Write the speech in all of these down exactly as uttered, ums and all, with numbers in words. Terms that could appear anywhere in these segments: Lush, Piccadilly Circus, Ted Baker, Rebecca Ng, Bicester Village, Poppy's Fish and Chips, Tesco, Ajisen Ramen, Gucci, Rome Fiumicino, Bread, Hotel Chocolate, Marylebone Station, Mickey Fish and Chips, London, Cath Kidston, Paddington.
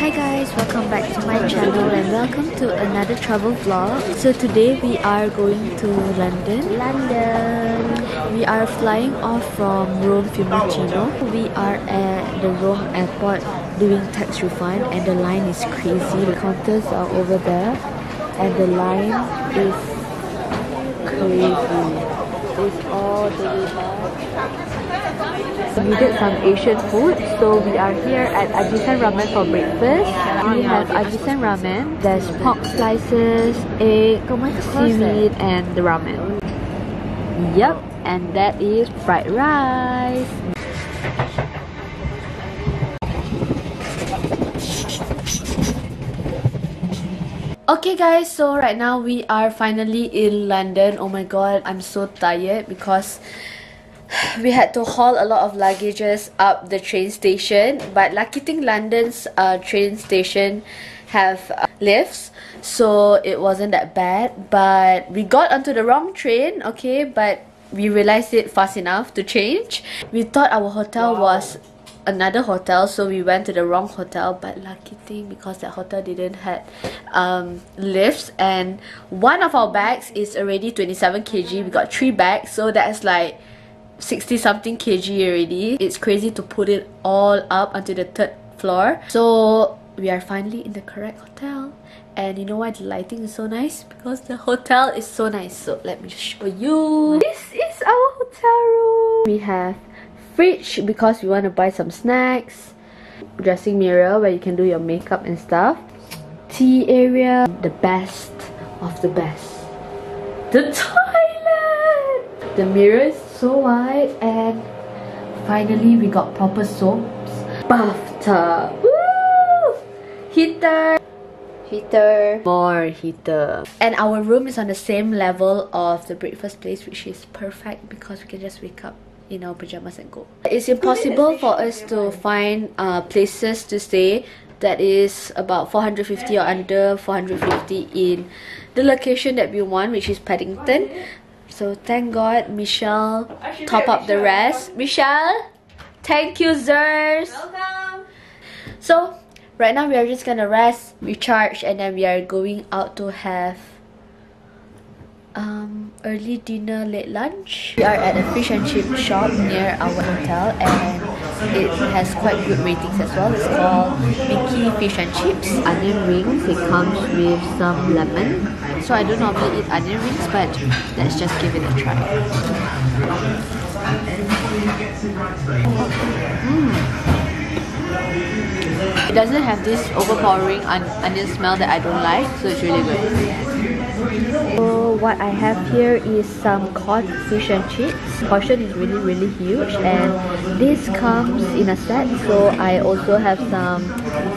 Hi guys, welcome back to my channel and welcome to another travel vlog. So today we are going to London. London! We are flying off from Rome Fiumicino. We are at the Rome airport doing tax refund and the line is crazy. The counters are over there and the line is crazy. It's all the way back. So we did some Asian food, so we are here at Ajisen Ramen for breakfast. We have Ajisen Ramen, there's pork slices, egg, seaweed and the ramen. Yep, and that is fried rice. Okay guys, so right now we are finally in London. Oh my god, I'm so tired because we had to haul a lot of luggages up the train station, but lucky thing London's uh, train station have uh, lifts, so it wasn't that bad. But we got onto the wrong train, okay, but we realized it fast enough to change. We thought our hotel wow. was another hotel, so we went to the wrong hotel, but lucky thing because that hotel didn't had um, lifts, and one of our bags is already twenty-seven kilograms. We got three bags, so that's like sixty something kilograms already. It's crazy to put it all up until the third floor. So we are finally in the correct hotel, and you know why the lighting is so nice? Because the hotel is so nice. So let me just show you. This is our hotel room. We have fridge because we want to buy some snacks, dressing mirror where you can do your makeup and stuff, tea area, the best of the best, the toilet, the mirrors so wide, and finally we got proper soaps, bathtub, woo! Heater, heater, more heater, and our room is on the same level of the breakfast place, which is perfect because we can just wake up in our pajamas and go. It's impossible for us to find uh, places to stay that is about four hundred fifty or under four hundred fifty in the location that we want, which is Paddington. So thank God Michelle top up the rest. Michelle, thank you sirs. Welcome. So right now we are just gonna rest, recharge, and then we are going out to have um early dinner, late lunch. We are at a fish and chip shop near our hotel, and it has quite good ratings as well. It's called Mickey Fish and Chips. Onion rings, it comes with some lemon. So I don't normally eat onion rings, but let's just give it a try. Mm. It doesn't have this overpowering on onion smell that I don't like, so it's really good. So what I have here is some cod fish and chips. The portion is really really huge, and this comes in a set, so I also have some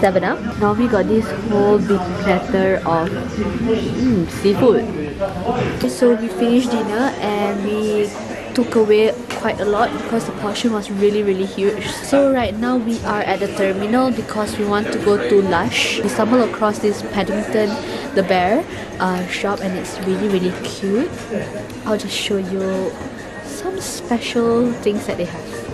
seven up. Now we got this whole big platter of mm, seafood. So we finished dinner and we took away quite a lot because the portion was really really huge. So right now we are at the terminal because we want to go to Lush. We stumbled across this Paddington the Bear uh, shop, and it's really really cute. I'll just show you some special things that they have.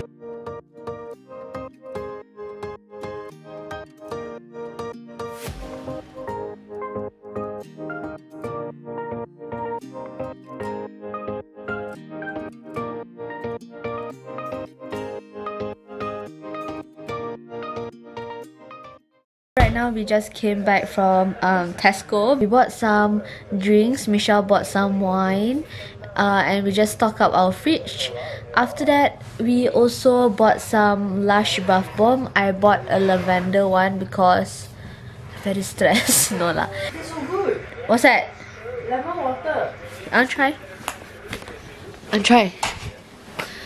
Now we just came back from um, Tesco. We bought some drinks, Michelle bought some wine, uh, and we just stocked up our fridge. After that, we also bought some Lush bath bomb. I bought a lavender one because I'm very stressed. No lah. It's so good. What's that? Lemon water. I'll try. I'll try.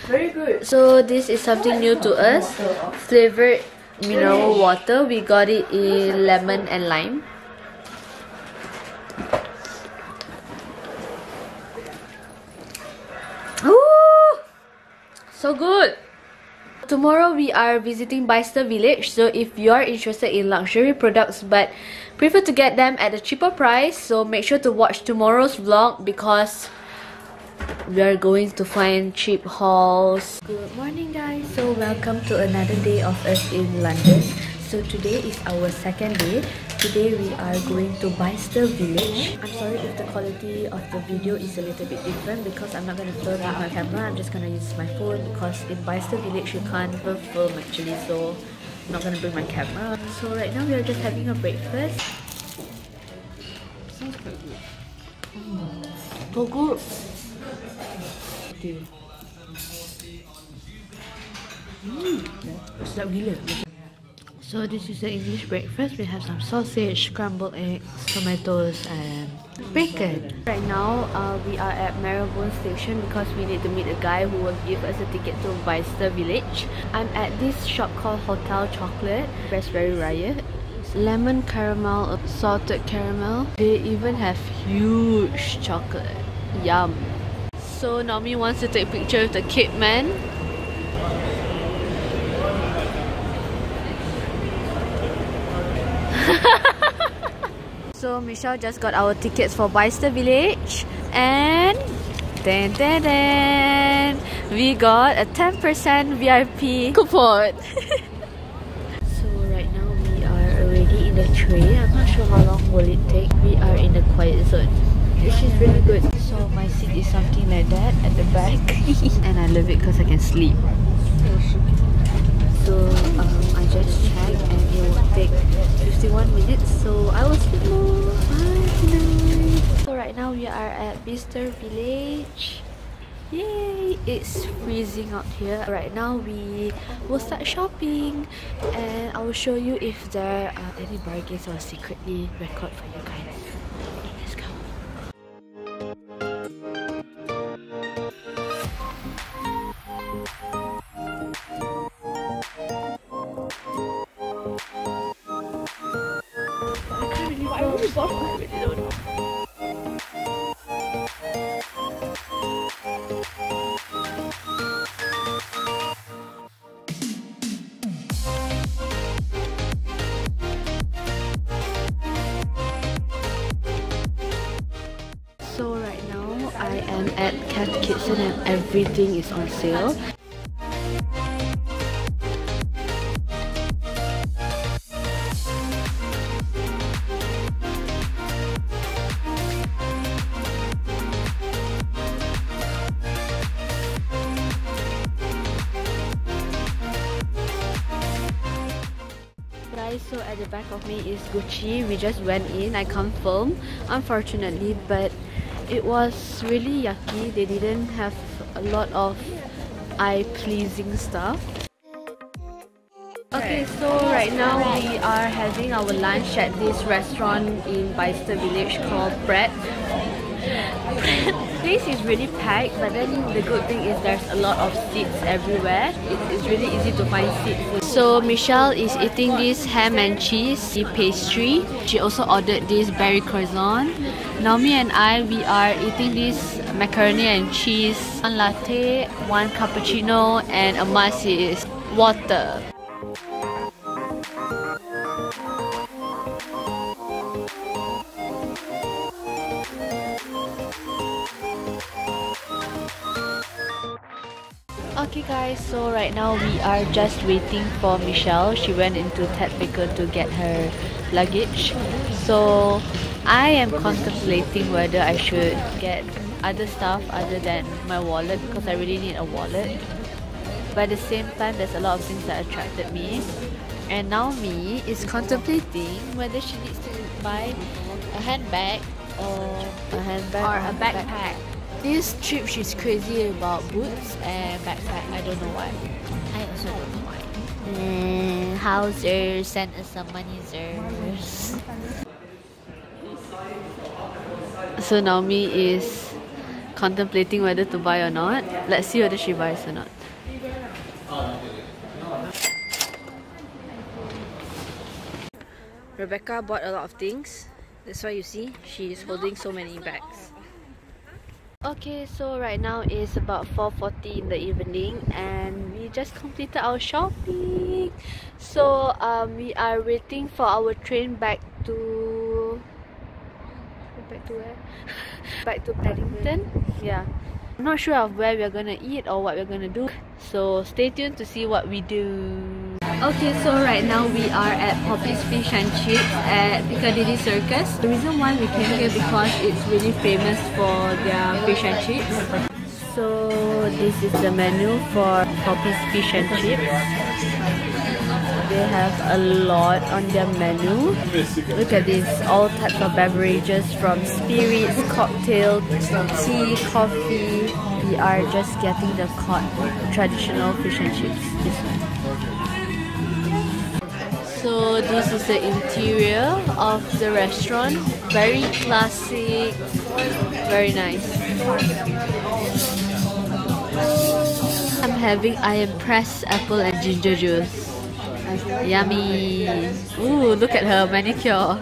Very good. So this is something new to us. Flavored mineral water. We got it in lemon and lime. Ooh, so good. Tomorrow we are visiting Bicester Village, so if you are interested in luxury products but prefer to get them at a cheaper price, so make sure to watch tomorrow's vlog because we are going to find cheap hauls. Good morning guys, so welcome to another day of us in London. So today is our second day. Today we are going to Bicester Village. I'm sorry if the quality of the video is a little bit different because I'm not going to film with my camera. I'm just going to use my phone because in Bicester Village you can't film actually, so I'm not going to bring my camera. So right now we are just having a breakfast. Sounds quite good. Mm. So good. Dude. Mm. Sedap gila. So this is the English breakfast. We have some sausage, scrambled eggs, tomatoes and bacon. Right now uh, we are at Marylebone Station because we need to meet a guy who will give us a ticket to Bicester Village. I'm at this shop called Hotel Chocolate. Raspberry Riot, lemon caramel, salted caramel. They even have huge chocolate. Yum. So Naomi wants to take a picture with the kid man. So Michelle just got our tickets for Bicester Village and then then then we got a ten percent V I P coupon. So right now we are already in the train. I'm not sure how long will it take. We are in the quiet zone, which is really good. So my seat is something like that at the back and I love it because I can sleep. So um, I just checked and it will take fifty-one minutes, so I will sleep more. Bye tonight. So right now we are at Bicester Village. Yay! It's freezing out here. Right now we will start shopping and I will show you if there are any bargains I'll secretly record for you guys. Let's go. So right now I am at Cath Kidston and everything is on sale. So at the back of me is Gucci. We just went in, I can't film unfortunately, but it was really yucky. They didn't have a lot of eye-pleasing stuff. Okay, so right now we are having our lunch at this restaurant in Bicester Village called Bread. Place is really packed, but then the good thing is there's a lot of seats everywhere. It's, it's really easy to find seats. So Michelle is eating this ham and cheese pastry. She also ordered this berry croissant. Naomi and I, we are eating this macaroni and cheese, one latte, one cappuccino and Amas is water. Okay guys, so right now we are just waiting for Michelle. She went into Ted Baker to get her luggage. So I am contemplating whether I should get other stuff other than my wallet because I really need a wallet. But at the same time, there's a lot of things that attracted me. And Naomi is contemplating whether she needs to buy a handbag or a, handbag or a backpack. This trip she's crazy about boots and backpack. I don't know why. I also don't know why. Mm, Howzers, send us some money, sirs. So Naomi is contemplating whether to buy or not. Let's see whether she buys or not. Rebecca bought a lot of things. That's why you see she's holding so many bags. Okay, so right now it's about four forty in the evening and we just completed our shopping. So um, we are waiting for our train back to... Back to where? Back to Paddington? Yeah. I'm not sure of where we're gonna eat or what we're gonna do. So stay tuned to see what we do. Okay, so right now we are at Poppy's Fish and Chips at Piccadilly Circus. The reason why we came here because it's really famous for their fish and chips. So this is the menu for Poppy's Fish and Chips. They have a lot on their menu. Look at this, all types of beverages from spirits, cocktail, tea, coffee. We are just getting the cod traditional fish and chips, this one. So this is the interior of the restaurant. Very classic, very nice. I'm having iron pressed apple and ginger juice. Yummy! Ooh, look at her manicure. Mm,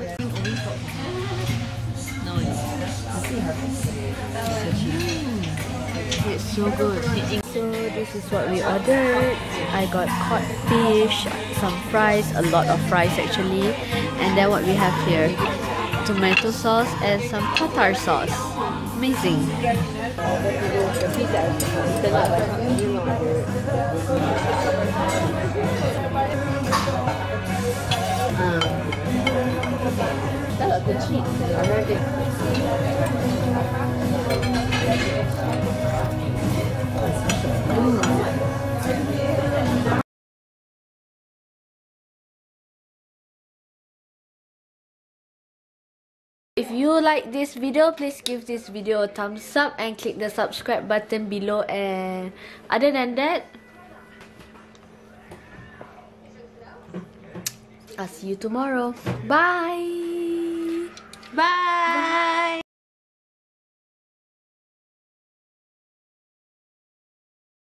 it's so good. So this is what we ordered. I got cod fish, some fries, a lot of fries actually. And then what we have here, tomato sauce and some tartar sauce. Amazing. Mm. If you like this video, please give this video a thumbs up and click the subscribe button below. And other than that, I'll see you tomorrow. Bye. Bye. Bye.